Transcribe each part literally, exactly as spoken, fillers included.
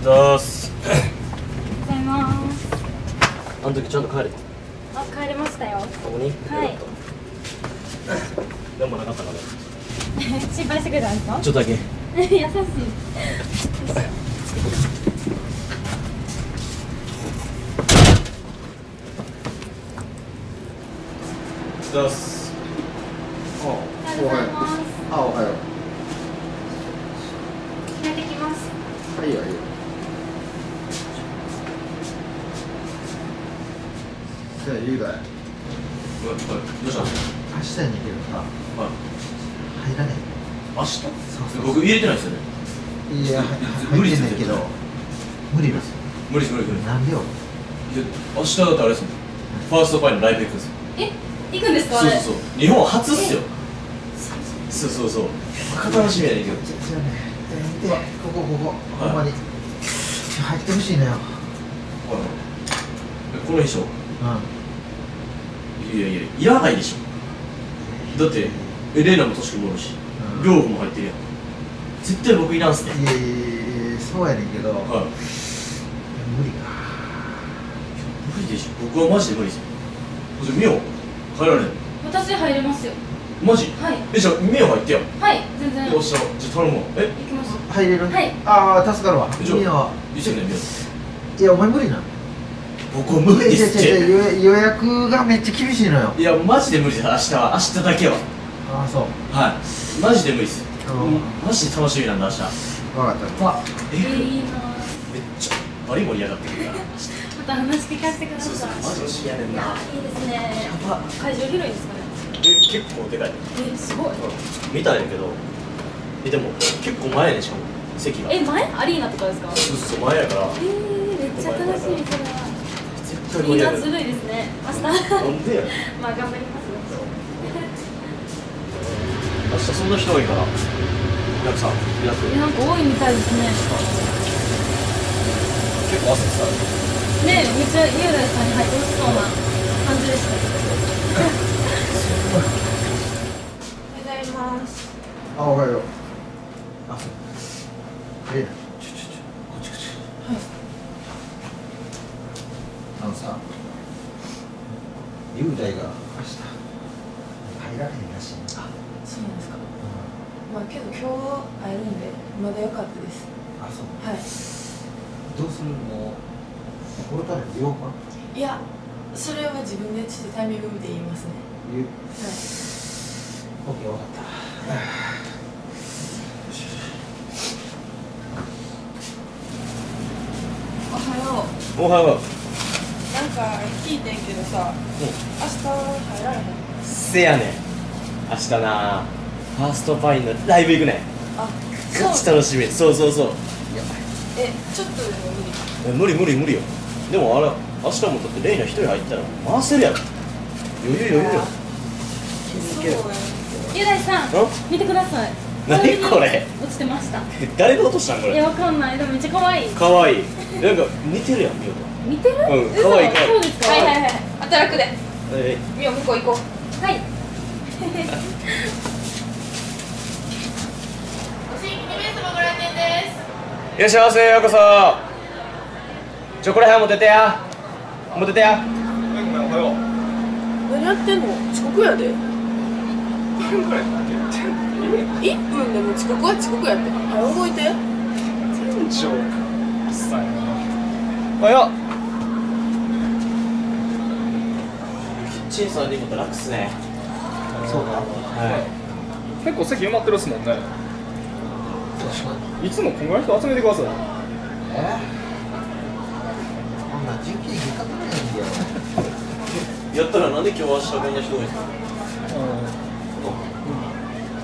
ざーす。おはようございます。あの時ちゃんと帰れた？あ、帰れましたよ。ここに？はい。でもなかったかな。心配してくれたんですか？ちょっとだけ。優しい。ざーす。あ、おはよう。あ、おはよう。着替えてきます。はいよ、はいよ。じゃあゆうがい、どうしたの？明日やねんけどさ、入らねえ。明日？僕入れてないですよね。いや、無理ですけど。無理です。無理です、無理です。なんでよ。明日だってあれですもん。ファーストパイのライブ行くんですよ。え、行くんですか？そうそうそう。日本初っすよ。そうそうそう。楽しみやねんけど。ここ、ここ、ほんまに。入ってほしいのよ。この衣装。うん、いやいや、いらないでしょ。だって、エレーナも確かにおるし、両方、うん、も入ってるやん。絶対僕いらんすね。いやいや、そうやねんけど、はい、無理か。無理でしょ。僕はマジで無理ですよ。じゃあ、ミオ、入られんの？私入れますよ。マジ？はい。え、じゃあ、ミオ入ってやん。はい、全然。おっしゃ、じゃあ頼むわ。え？行きます。入れる？はい。ああ、助かるわ。ミオ。いつやねん、ミオ。いや、お前無理なの？僕は無理ですって。予約がめっちゃ厳しいのよ。いやマジで無理です。明日は、明日だけは。ああそう。はいマジで無理です。マジで楽しみなんだ明日。分かった。あっえっめっちゃバリ盛り上がってくるからまた話聞かせてください。マジで知り合いねんな。いいですね。やば会場広いですかね。え結構でかい。えすごい見たんやけど。えでも結構前でしょ席が。え前アリーナとかですか。そうそう前やから。えめっちゃ楽しみ。それはみんなずるいですね。明日。なんでや。まあ頑張ります。明日そんな人多いから。なんかさ、なんか。なんか多いみたいですね。結構汗さ。ねえ、めっちゃ雄大さんに入ってほしそうな感じでした。おはようございます。あ、おはよう。あ、え、ちょちょちょ、こっちこっち。はい。あのさ、雄大が明日入らへんらしい。あ、そうなんですか。うん、まあけど今日は会えるんでまだ良かったです。あ、そう。はい。どうするの？これから言おうか。いや、それは自分でちょっとタイミング見て言いますね。言う。はい。OK、分かった。はいおはよう。おはよう。聞いてんけどさ、明日入られへん？せやねん。明日なファーストパインのライブ行くねん。あ、ガチ楽しみ。そうそうそう。やばい。え、ちょっとでも無理？無理無理無理よ。でもあれ、明日もだってレイナ一人入ったら回せるやろ。余裕余裕よ。雄大さん、見てください。何これ？落ちてました。誰が落としたんこれ？いやわかんない。でもめっちゃ可愛い。可愛い。なんか似てるやんミオと。似てる？うん、可愛い可愛い。そうですか。はいはいはい。働くで。ミオ向こう行こう。はい。ご新規に名様ご来店です。いらっしゃいませ、ようこそ。ちょこら辺持っててや。持っててや。ごめんごめんおはよう。何やってんの？遅刻やで。いっぷんくらいやってんの？いっぷんでも遅刻は遅刻やって。早動いて。店長。うっさいな。おはよう。チンさんにもたら楽っすね。そうか。はい。結構席埋まってるっすもんね。いつもこんぐらい人集めてください。え？こんな人気にかかないんだよ。やったらなんで今日明日こんな人多いんですか？うん。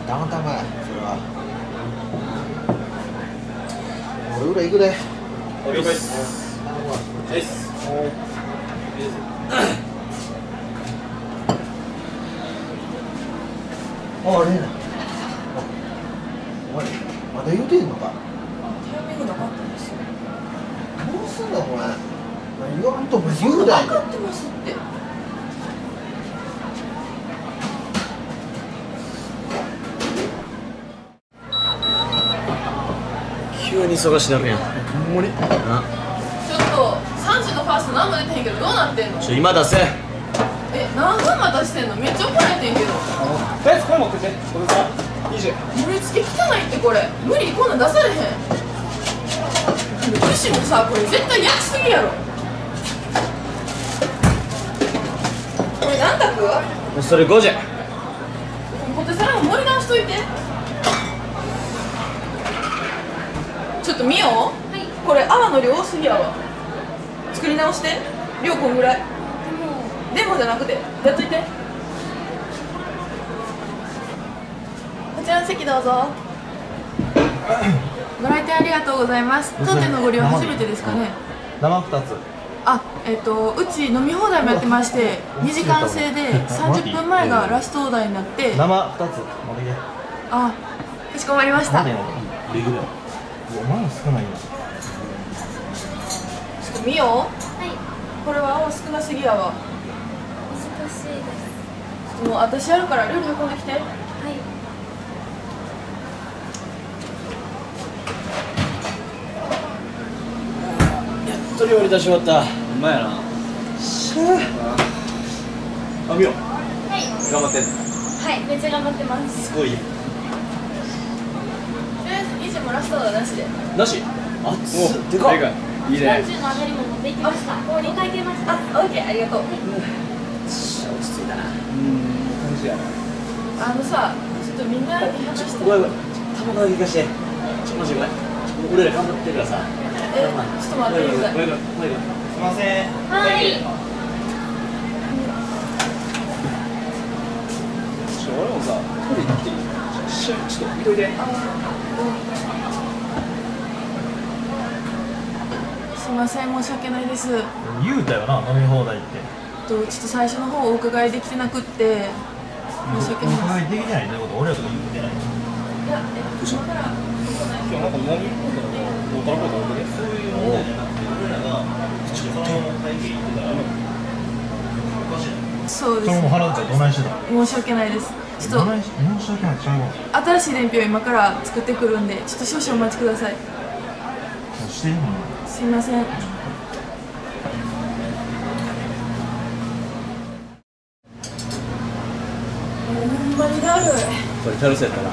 ダメダメ。それは。俺裏行くで。了解っす。はいっす。はい。あれな。お前、まだ言うてんのか。タイミングなかったんですよ。どうすんだこれ。言わんとも言うだよ。分かってますって。急急に忙しなるやん。ほんまにな。ちょっとさんじのファースト何も出てへんけどどうなってんの。ちょ今出せ。え、何分待たしてんの。めっちゃ怒られてんけど。とりあえずこれ持ってて。これさにじゅう。盛り付け汚いってこれ無理、こんなん出されへん。むしろさこれ絶対焼きすぎやろ。これ何択。それごじゃ。ポテサラも盛り直しといて。ちょっと見よう、はい、これ泡の量多すぎやわ。作り直して量こんぐらい。でもじゃなくてやっといて。こちらの席どうぞ。ご来店ありがとうございます。当店のご利用初めてですかね。生ふたつ。あ、えっとうち飲み放題もやってましてにじかん制でさんじゅっぷんまえがラストオーダーになって。生ふたつ盛りで。あ、かしこまりました。お前は少ないな。ちょっと見よう。はい。これは泡少なすぎやわ。難しいです。もう私やるから料理運んできて。はい。やっと料理出し終わった。うまいな。しゃ。あ、見よう。はい。頑張って。はい、めっちゃ頑張ってます。すごい。ラストはなしで。なし。あっ、お、でかい。いいね。よんじゅうの上がりも持ってきました。もうに回消えました。あ、オッケー、ありがとう。落ち着いたな。うん、感じや。あのさ、ちょっとみんなに話して。ごめんごめん。卵だけ貸して。ちょっとマジごめん。俺ら頑張ってるからさ。え、ちょっと待ってください。ごめんごめん。すみません。はい。ちょ、俺もさ、トイレ行っていい？ちょっと見といて。すみません、申し訳ないです。言うたよな、飲み放題って。と、ちょっと最初の方お伺いできてなくって。申し訳ない。お伺いできないってこと、俺らとか言ってない。いや、えっと、今から。今日なんか飲み放題の、どうたらこうたら、そういう問題じゃなくて、俺らが。ちょっと会議行ってたら。おかしい。そうです。それも払うから、どないしてたの。申し訳ないです。ちょっと。申し訳ない、ちゃうわ。新しい伝票、今から作ってくるんで、ちょっと少々お待ちください。そして、今。すみません。ほんまにだるい。これ楽しそうやったな。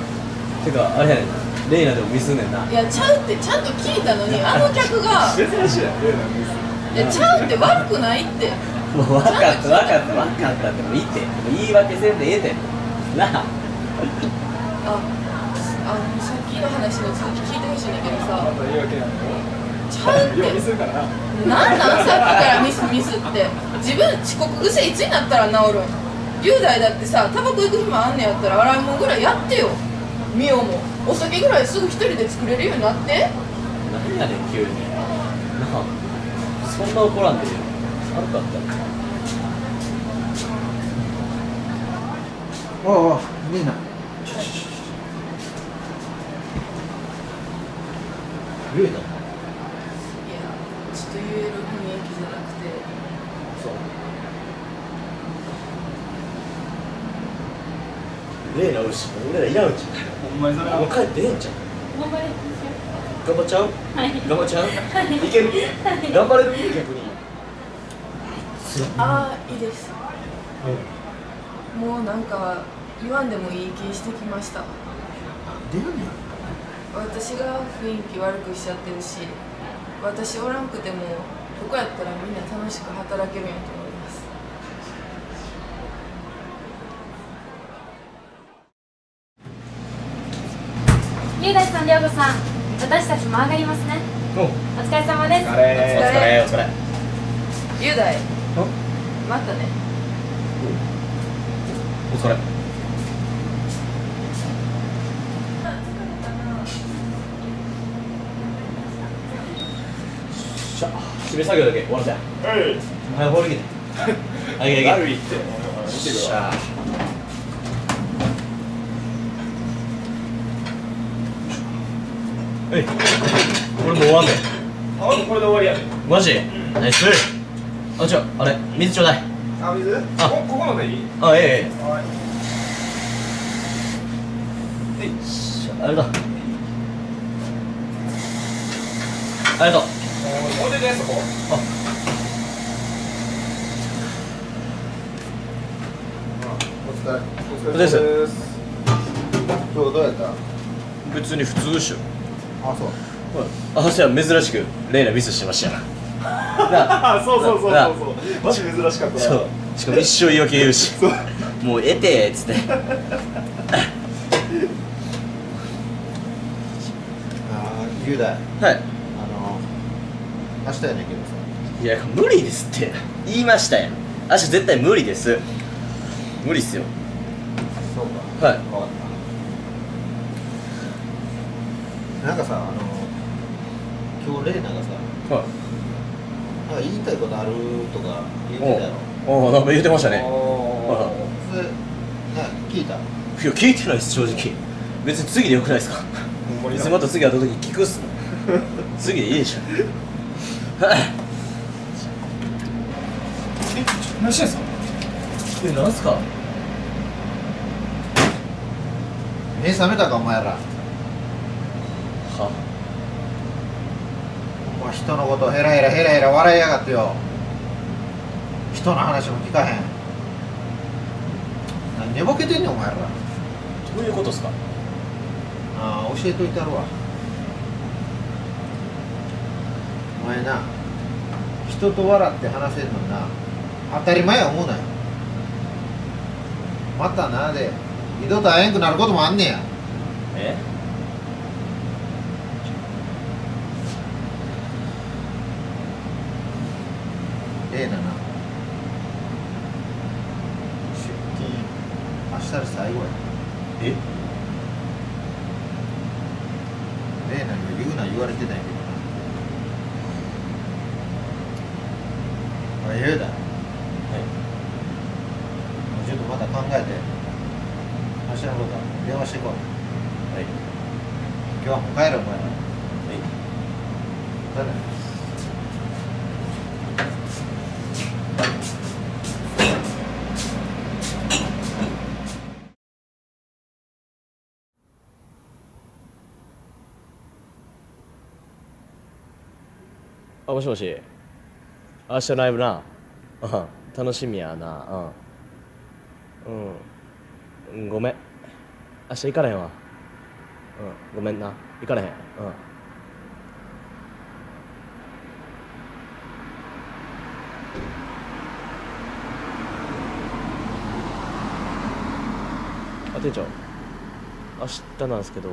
てかあれやねん、レイナでもミスんねんな。いやちゃうってちゃんと聞いたのにあの客が珍しいやん。レイナミス。いやちゃうって悪くないって。もう分かった分かった分かったってもういいって。言い訳せんでええで。なあ。あ、あのさっきの話の続き聞いてほしいんだけどさ。また言い訳なの。ちゃうってなんなんさっきからミスミスって。自分遅刻癖いつになったら治るん。雄大だってさタバコ行く暇あんねやったら洗い物ぐらいやってよ。美桜もお酒ぐらいすぐ一人で作れるようになって。何やねん急になあ。そんな怒らんでよ。悪かったらおうおうみんなちょちょちょちょちょと言える雰囲気じゃなくて。そうレイラおるし、俺らいらんじゃん。ほんまにそれはもう帰ってええんちゃう。頑張れ頑張っちゃう。はい頑張っちゃう。いける。頑張れる。逆にああいいです、うん、もうなんか言わんでもいい気してきました。出るんや。私が雰囲気悪くしちゃってるし私おらんくても、ここやったらみんな楽しく働けるんやと思います。雄大さん、涼子さん、私たちも上がりますね。お, お疲れ様です。お疲れ、お疲れ。雄大。またね。お疲れ。締め作業だけ終わるじゃん。はい。早く終わるけど。はいはいはい。悪いって。しゃあ。えい。これもう終わんねん。あ、もうこれで終わりやねん。マジ？ナイス。あ、ちょ、あれ、水ちょうだい。あ、水？あ、ここのでいい？あ、ええええ。はい。えい。あれだ。ありがとう。これでね、そこ。あ、お疲れ。お疲れ様です。今日どうやった？別に普通っしょ。あ、そう。あ、そしたら珍しくレイナミスしてましたよな。そうそうそうそうそう。マジ珍しかった。そう。しかも一生言い訳言うし。もう得てーっつって。ああ、雄大。はい。明日やねんけどさ。いや、無理ですって言いましたやん。明日絶対無理です。無理っすよ。そうか、はい、分かった。なんかさ、あの今日レイナがさ、はい、なんか言いたいことあるとか言ってたやろ。ああ、なんか言ってましたね。それ聞いた？いや、聞いてないです正直。別に次でよくないですか？いつまた次会った時聞くっすもん。次でいいでしょ。え、何してんすか？え、何すか？目覚めたかお前ら。は？お前人のことヘラヘラヘラヘラ笑いやがってよ。人の話も聞かへん。何寝ぼけてんねんお前ら。どういうことっすか？ああ、教えといてやるわ。お前な、人と笑って話せるのにな、当たり前や思うなよ。またなで二度と会えんくなることもあんねや。え？レイナな、出勤明日で最後や。え？レイナに言うな言われてないけど。言うだ、はい、ちょっとまた考えて明日のことは電話していこう。はい、今日はもう帰るお前ら。はい、誰だよ。あ、もしもし、明日ライブな、うん、楽しみやな、うん、うん、ごめん、明日行かれへんわ、うん、ごめんな、行かれへん、うん。あ、店長、明日なんですけど。